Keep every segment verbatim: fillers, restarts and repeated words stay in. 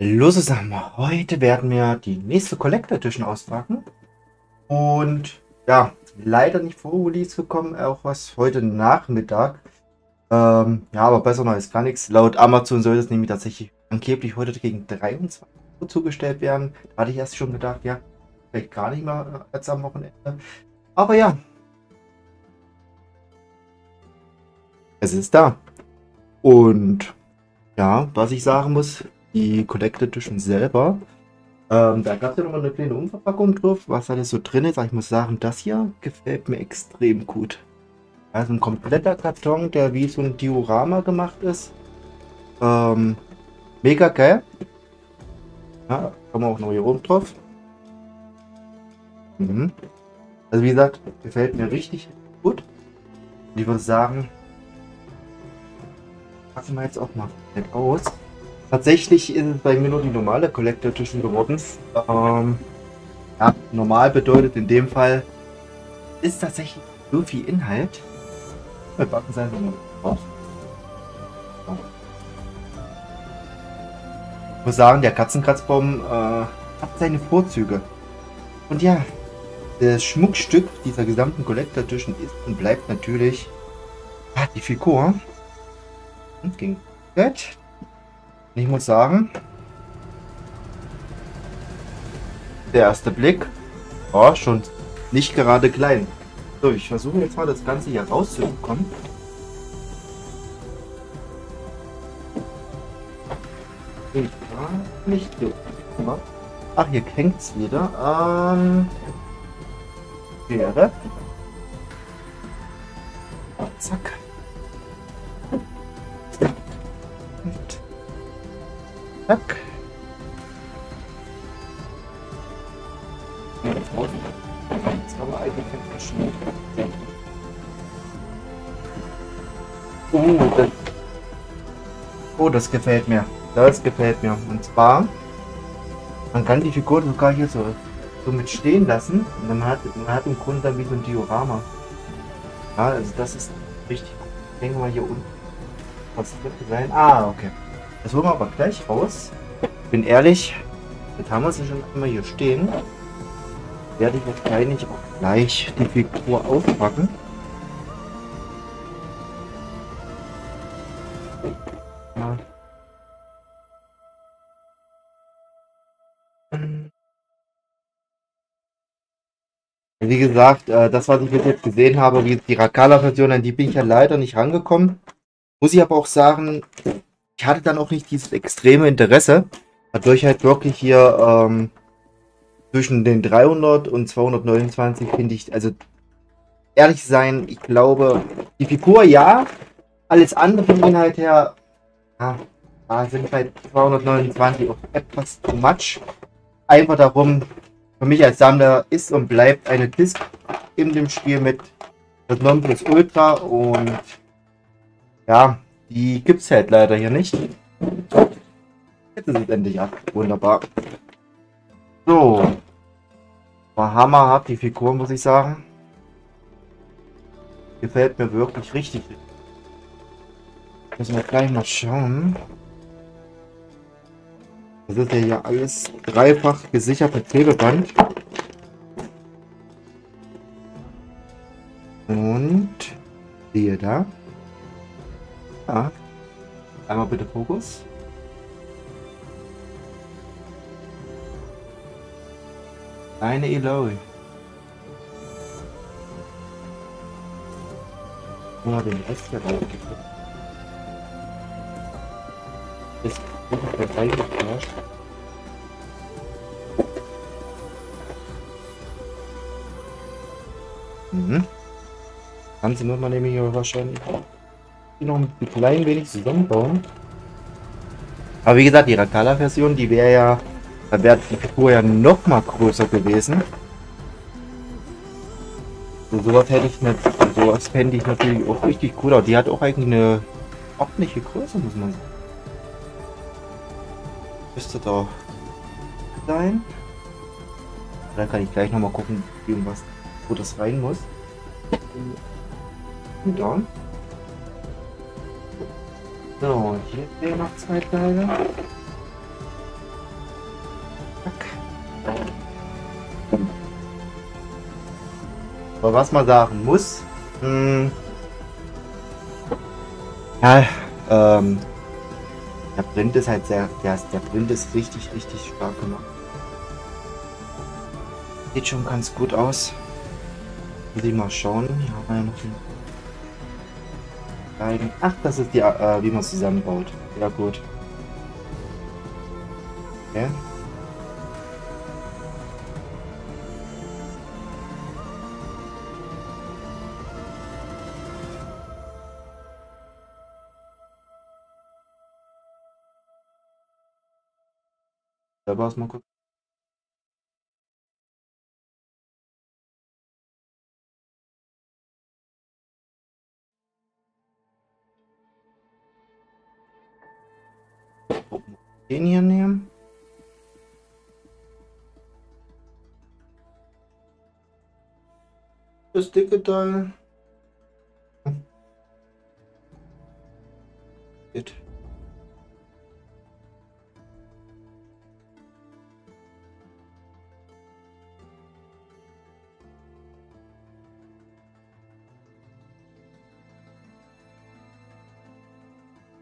Los ist einmal. Heute werden wir die nächste Collector Edition auspacken. Und ja, leider nicht vor Release gekommen, auch was heute Nachmittag. Ähm, ja, aber besser noch ist gar nichts. Laut Amazon soll das nämlich tatsächlich angeblich heute gegen dreiundzwanzig Uhr zugestellt werden. Da hatte ich erst schon gedacht, ja, vielleicht gar nicht mehr als am Wochenende. Aber ja. Es ist da. Und ja, was ich sagen muss, die Collector Edition selber, ähm, da gab es ja nochmal eine kleine Umverpackung drauf, was alles so drin ist. Aber ich muss sagen, das hier gefällt mir extrem gut. Also ein kompletter Karton, der wie so ein Diorama gemacht ist. Ähm, mega geil. Ja, kommen wir auch noch hier oben drauf. Mhm. Also wie gesagt, gefällt mir richtig gut. Und ich würde sagen, packen wir jetzt auch mal nett aus. Tatsächlich ist es bei mir nur die normale Collector Edition geworden. Ähm, ja, normal bedeutet in dem Fall, ist tatsächlich so viel Inhalt. Wir packen es einfach mal drauf. Ich muss sagen, der Katzenkratzbaum äh, hat seine Vorzüge. Und ja, das Schmuckstück dieser gesamten Collector Edition ist und bleibt natürlich ah, die Figur. Und ging Geld. Ich muss sagen, der erste Blick war oh, schon nicht gerade klein. So, ich versuche jetzt mal das Ganze hier rauszubekommen. Ich war nicht so. Ach, hier hängt es wieder. Ähm, Schere. Zack. Und zack. Jetzt haben wir eigentlich verschieden. Oh, das, oh, das gefällt mir. Das gefällt mir. Und zwar, man kann die Figur sogar hier so, so mit stehen lassen. Und dann hat, man hat im Grunde dann wie so ein Diorama. Ja, also das ist richtig gut. Ich denke mal hier unten. Was könnte sein? Ah, okay. Das holen wir aber gleich raus. Ich bin ehrlich, jetzt haben wir sie schon einmal hier stehen. Werde ich wahrscheinlich auch gleich die Figur auspacken. Ja. Wie gesagt, das, was ich bis jetzt gesehen habe, wie die Regalla-Version, an die bin ich ja leider nicht rangekommen. Muss ich aber auch sagen, ich hatte dann auch nicht dieses extreme Interesse, dadurch halt wirklich hier ähm, zwischen den dreihundert und zweihundertneunundzwanzig finde ich, also ehrlich sein, ich glaube, die Figur ja, alles andere vom Inhalt her, ja, da sind bei zweihundertneunundzwanzig auch etwas too much. Einfach darum, für mich als Sammler ist und bleibt eine Disc in dem Spiel mit das Nonplusultra und ja, die gibt es halt leider hier nicht. Jetzt ist es endlich ab. Wunderbar. So. War hammerhart, die Figur, muss ich sagen. Gefällt mir wirklich richtig. Müssen wir gleich mal schauen. Das ist ja hier alles dreifach gesichert mit Klebeband. Und siehe da. Ja. Einmal bitte Fokus. Eine Eloy. Oder den Rest der Reihe. Das ist der Reihe geknascht. Mhm. Das Ganze muss man nämlich aber wahrscheinlich noch ein klein wenig zusammenbauen. Aber wie gesagt, die Regalla-Version, die wäre ja, da wäre die Figur ja noch mal größer gewesen. So, sowas hätte ich nicht, sowas fände ich natürlich auch richtig cool. Aber die hat auch eigentlich eine ordentliche Größe, muss man sagen. Müsste da sein. Da kann ich gleich noch mal gucken, was, wo das rein muss. Und dann. So, hier sehen wir noch zwei Teile. Aber was man sagen muss, mh, ja, ähm, der Print ist halt sehr, der, der Print ist richtig, richtig stark gemacht. Sieht schon ganz gut aus. Muss ich mal schauen. Hier haben wir ja noch einen. Ach, das ist die, äh, wie man es zusammenbaut. Sehr gut. Okay. Selber aus mal kurz. Den hier nehmen. Das dicke Teil. Geht.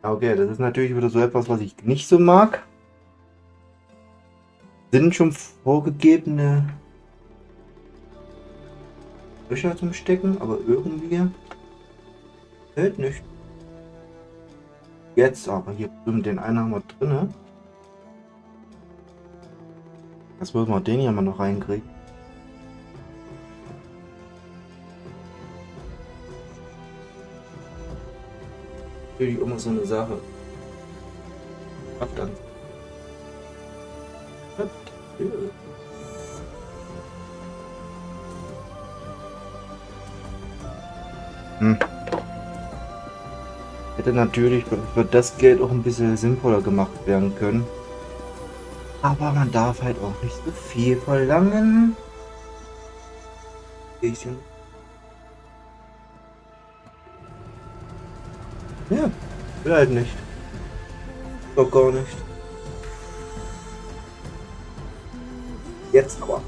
Okay, das ist natürlich wieder so etwas, was ich nicht so mag. Sind schon vorgegebene Löcher zum Stecken, aber irgendwie hält nicht. Jetzt aber hier drüben den einen haben wir drin. Das müssen wir den hier mal noch reinkriegen. Natürlich immer so eine Sache. Ab dann. Hm. Hätte natürlich für das Geld auch ein bisschen sinnvoller gemacht werden können. Aber man darf halt auch nicht so viel verlangen. Bisschen. Ja, will halt nicht. Doch gar nicht. Jetzt aber.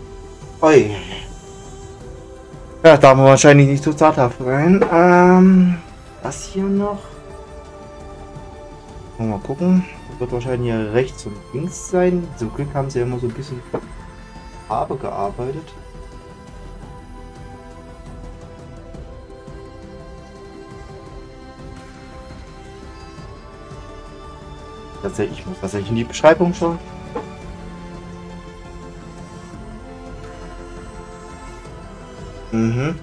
Oi. Ja, da haben wir wahrscheinlich nicht so zarthaft rein. Ähm, das hier noch. Mal gucken. Das wird wahrscheinlich hier rechts und links sein. Zum Glück haben sie ja immer so ein bisschen Farbe gearbeitet. Tatsächlich, ich muss tatsächlich in die Beschreibung schauen. Mhm.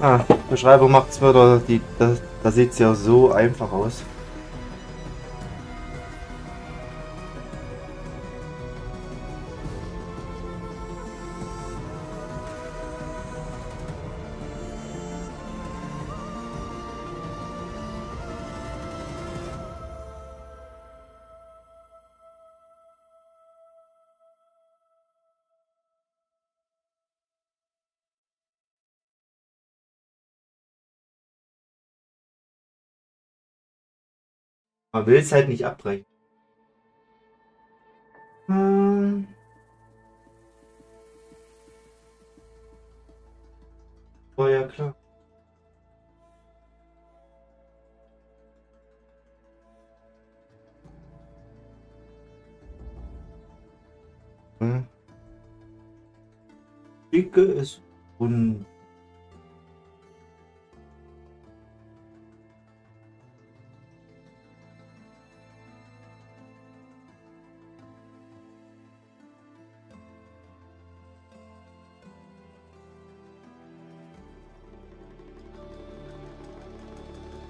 Ah, Beschreibung macht es wieder, die, da, da sieht es ja so einfach aus. Man will es halt nicht abbrechen. Hm. Oh ja, klar. Hm. Dicke ist rund.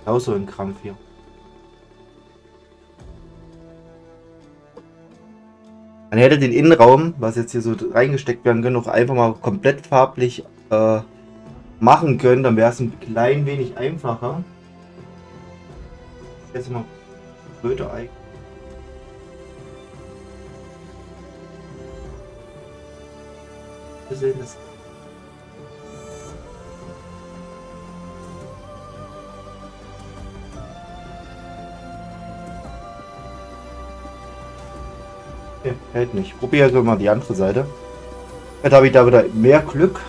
Auch so ein Krampf hier. Man hätte den Innenraum, was jetzt hier so reingesteckt werden können, noch einfach mal komplett farblich äh, machen können. Dann wäre es ein klein wenig einfacher. Jetzt mal blöde Ei. Wir sehen das. Hält nicht. Probiere ich mal die andere Seite. Jetzt habe ich da wieder mehr Glück.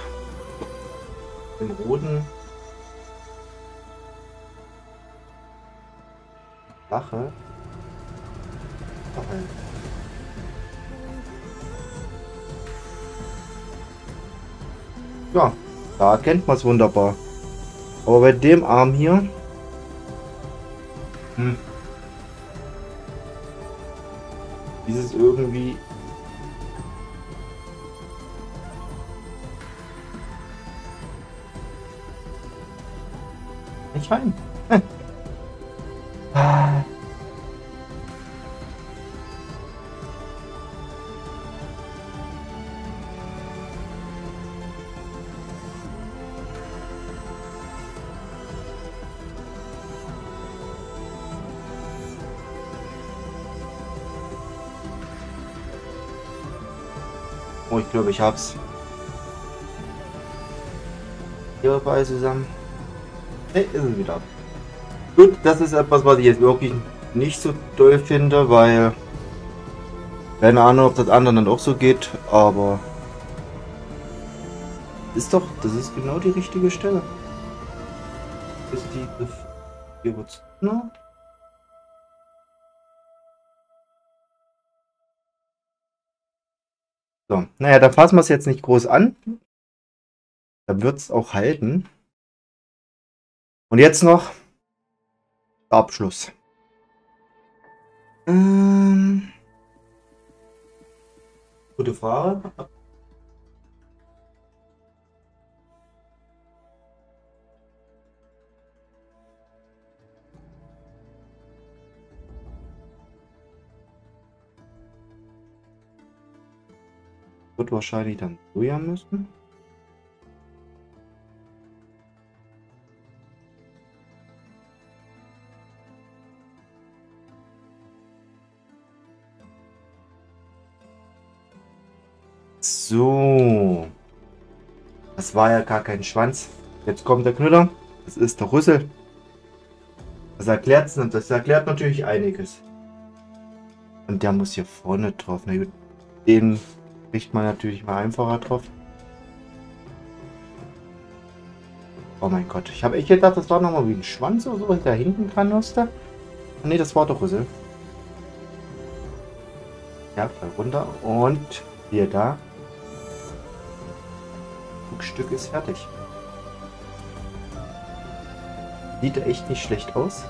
Den roten. Lache. Nein. Ja, da kennt man es wunderbar. Aber bei dem Arm hier. Hm. Dieses irgendwie. Nicht rein. Oh, ich glaube, ich hab's. Hier bei zusammen. Hey, ist es wieder. Gut, das ist etwas, was ich jetzt wirklich nicht so toll finde, weil. Keine Ahnung, ob das anderen dann auch so geht, aber. Ist doch, das ist genau die richtige Stelle. Ist die. Hier wird's. Ne? So, naja, dann fassen wir es jetzt nicht groß an. Dann wird es auch halten. Und jetzt noch Abschluss. Ähm, gute Frage. Wird wahrscheinlich dann Soja müssen. So. Das war ja gar kein Schwanz. Jetzt kommt der Knüller. Das ist der Rüssel. Das erklärt, das erklärt natürlich einiges. Und der muss hier vorne drauf. Na gut, den kriegt man natürlich mal einfacher drauf. Oh mein Gott, ich habe echt gedacht, das war nochmal wie ein Schwanz oder so, was da hinten dran musste. Ne, das war doch Rüssel. Ja, da runter und hier da. Das Stück ist fertig. Sieht echt nicht schlecht aus.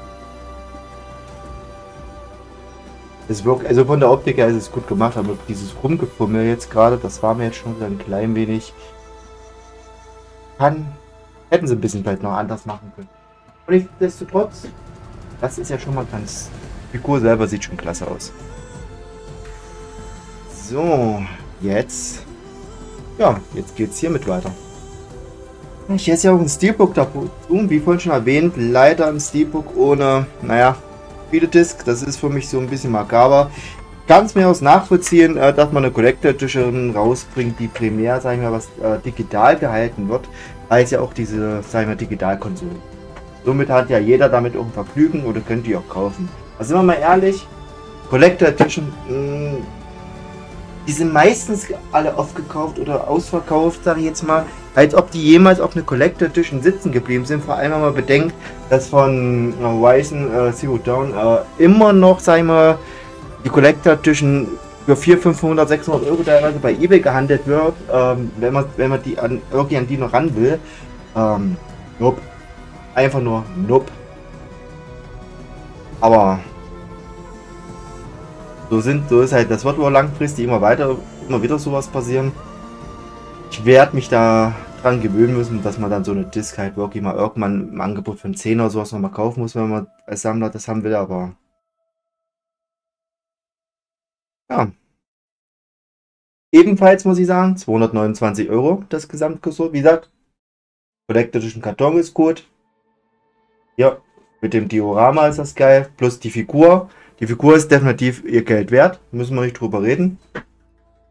Es wirkt, also von der Optik her ist es gut gemacht, aber dieses Rumgefummel jetzt gerade, das war mir jetzt schon wieder ein klein wenig. Kann, hätten sie ein bisschen vielleicht noch anders machen können. Und nichtsdestotrotz, das ist ja schon mal ganz. Die Figur selber sieht schon klasse aus. So, jetzt. Ja, jetzt geht's hiermit weiter. Ich hätte ja auch ein Steelbook da tun, wie vorhin schon erwähnt, leider ein Steelbook ohne, naja. Disk, das ist für mich so ein bisschen makaber. Kann es mir aus nachvollziehen, äh, dass man eine Collector Edition rausbringt, die primär, sagen wir, was äh, digital gehalten wird, als ja auch diese, sagen wir, Digitalkonsole. Somit hat ja jeder damit auch ein Vergnügen oder könnt ihr auch kaufen. Also sind wir mal ehrlich, Collector Edition, mh, die sind meistens alle aufgekauft oder ausverkauft, sage ich jetzt mal, als ob die jemals auf eine Collector Edition sitzen geblieben sind. Vor allem, wenn man bedenkt, dass von Horizon äh, Zero Dawn äh, immer noch, sag ich mal, die Collector Edition für vierhundert, fünfhundert, sechshundert Euro teilweise bei eBay gehandelt wird, ähm, wenn man wenn man die an, irgendwie an die noch ran will. Ähm, nope. Einfach nur nope. Aber so sind, so ist halt, das wird wohl langfristig immer weiter, immer wieder sowas passieren. Ich werde mich da dran gewöhnen müssen, dass man dann so eine Disc halt wirklich mal irgendwann im Angebot von zehn oder sowas nochmal kaufen muss, wenn man als Sammler das haben will, aber ja. Ebenfalls muss ich sagen, zweihundertneunundzwanzig Euro das Gesamtkostüm. Wie gesagt, elektrischen Karton ist gut. Ja, mit dem Diorama ist das geil, plus die Figur. Die Figur ist definitiv ihr Geld wert, müssen wir nicht drüber reden.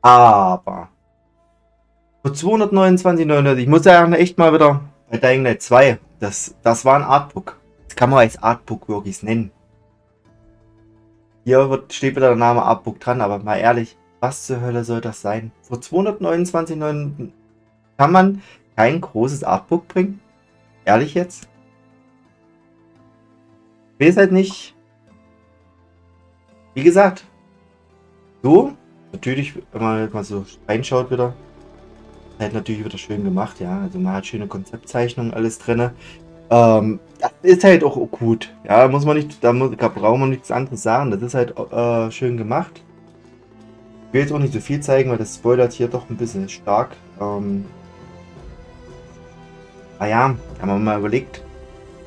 Aber für zweihundertneunundzwanzig neunundneunzig, ich muss ja echt mal wieder bei Dying Light zwei, das, das war ein Artbook. Das kann man als Artbook wirklich nennen. Hier wird, steht wieder der Name Artbook dran, aber mal ehrlich, Was zur Hölle soll das sein? Vor zweihundertneunundzwanzig Minuten kann man kein großes Artbook bringen? Ehrlich jetzt? Ich weiß halt nicht. Wie gesagt, so, natürlich, wenn man mal so reinschaut wieder, ist halt natürlich wieder schön gemacht, ja, also man hat schöne Konzeptzeichnungen, alles drin. Ähm, das ist halt auch gut, ja, muss man nicht, da, muss, da braucht man nichts anderes sagen, das ist halt äh, schön gemacht. Ich will jetzt auch nicht so viel zeigen, weil das spoilert hier doch ein bisschen stark. Ähm, ah ja, haben wir mal überlegt,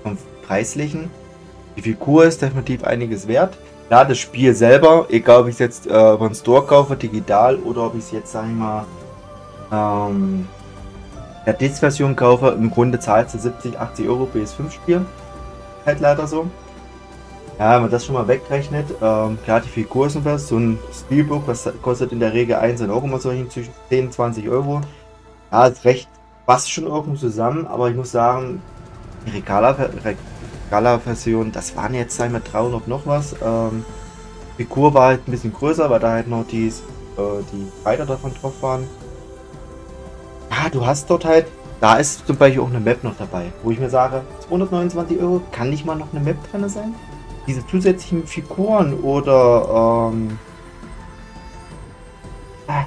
vom Preislichen, die Figur ist definitiv einiges wert. Ja, das Spiel selber, egal ob ich es jetzt äh, über den Store kaufe, digital, oder ob ich es jetzt, sag ich mal, ähm, der Disc-Version kaufe, im Grunde zahlst du siebzig, achtzig Euro P S fünf-Spiel. Halt leider so. Ja, wenn man das schon mal wegrechnet, ähm, klar, die Figur ist was, so ein Spielbook, was kostet in der Regel einzeln auch immer so zwischen zehn, zwanzig Euro. Ja, ist recht, passt schon irgendwo zusammen, aber ich muss sagen, die Regalla Regalla-Version, das waren jetzt sag ich mal dreihundert noch was. Ähm, die Figur war halt ein bisschen größer, weil da halt noch die, äh, die Reiter davon drauf waren. Ja, du hast dort halt, da ist zum Beispiel auch eine Map noch dabei, wo ich mir sage, zweihundertneunundzwanzig Euro, kann nicht mal noch eine Map drin sein? Diese zusätzlichen Figuren oder ähm, ah,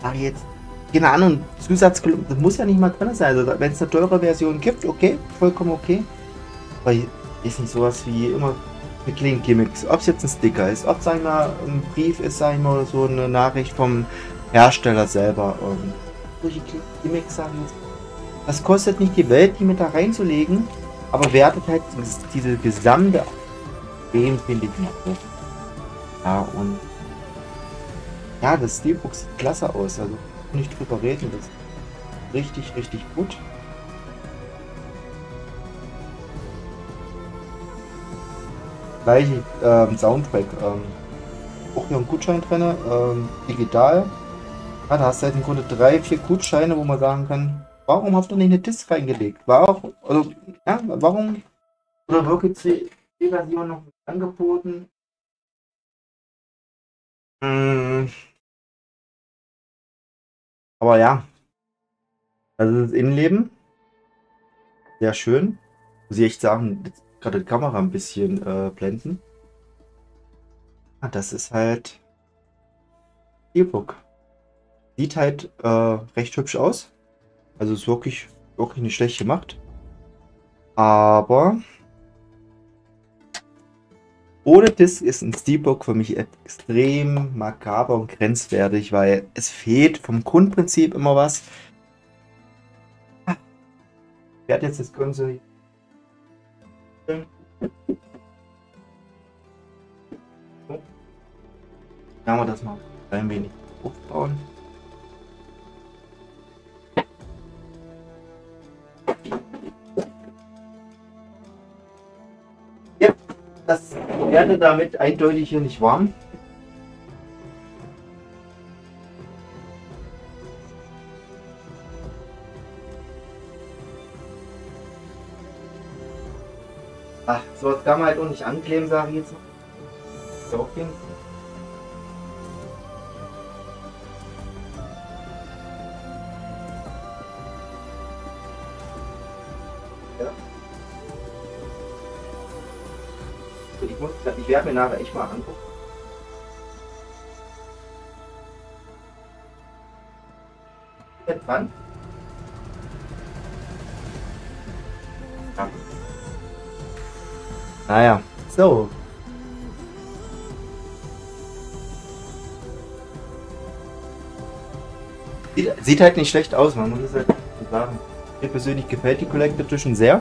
sag ich jetzt, keine Ahnung, Zusatz, das muss ja nicht mal drin sein. Also wenn es eine teure Version gibt, okay, vollkommen okay. Aber ist nicht sowas wie immer mit kleinen Gimmicks. Ob es jetzt ein Sticker ist, ob es einmal ein Brief ist, sag ich mal, oder so eine Nachricht vom Hersteller selber. Und solche kleinen Gimmicks, sag ich jetzt. Das kostet nicht die Welt, die mit da reinzulegen, aber wertet halt diese gesamte Game, finde ich noch. Ja, und ja, das Steelbook sieht klasse aus. Also nicht drüber reden, das ist richtig, richtig gut. Gleiche ähm, Soundtrack, ähm, auch noch ein Gutschein drin, ähm, digital. Ja, da hast du halt im Grunde drei, vier Gutscheine, wo man sagen kann, warum habt ihr nicht eine Disc reingelegt? Warum, also, ja, warum, oder wirklich die, die Version noch angeboten? Mhm. Aber ja, das ist das Innenleben, sehr schön, muss ich echt sagen. Gerade die Kamera ein bisschen äh, blenden. Ah, das ist halt E-Book. Sieht halt äh, recht hübsch aus. Also ist wirklich, wirklich nicht schlecht gemacht. Aber ohne Disc ist ein Steelbook für mich extrem makaber und grenzwertig, weil es fehlt vom Grundprinzip immer was. Ah. Ich werde jetzt das Ganze. Kann man das mal ein wenig aufbauen. Ja, das werde damit eindeutig hier nicht warm. Ach, so was kann man halt auch nicht ankleben, sage ich jetzt. So, okay. Ja. Ich muss, ich werde mir nachher echt mal angucken. Jetzt dran. Ja. Naja, so. Sieht, sieht halt nicht schlecht aus, man muss es halt sagen. Mir persönlich gefällt die Collector Edition sehr.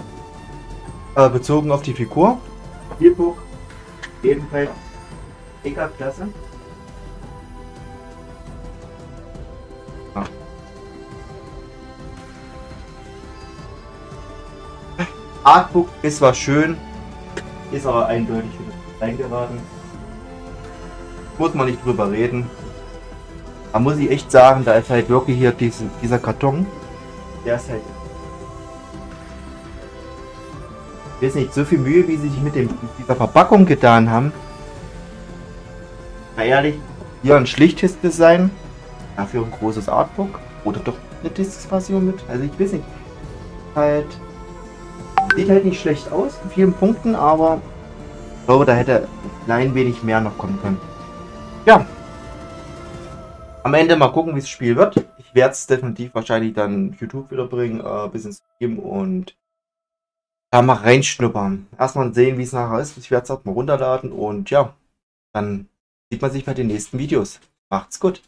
Äh, bezogen auf die Figur. Spielbuch, jedenfalls mega klasse. Ah. Artbook ist zwar schön. Ist aber eindeutig wieder reingeraten. Muss man nicht drüber reden. Da muss ich echt sagen, da ist halt wirklich hier diese, dieser Karton. Der ist halt. Ich weiß nicht, so viel Mühe, wie sie sich mit, dem, mit dieser Verpackung getan haben. Na ehrlich, Hier ein schlichtes Design, dafür ein großes Artbook oder doch eine Disc-Version mit. Also ich weiß nicht. Halt, sieht halt nicht schlecht aus in vielen Punkten, aber ich glaube, da hätte ein klein wenig mehr noch kommen können. Ja. Am Ende mal gucken, wie das Spiel wird. Ich werde es definitiv wahrscheinlich dann YouTube wieder bringen, äh, bis ins Stream und da mal reinschnuppern. Erstmal sehen, wie es nachher ist. Ich werde es auch mal runterladen und ja, dann sieht man sich bei den nächsten Videos. Macht's gut!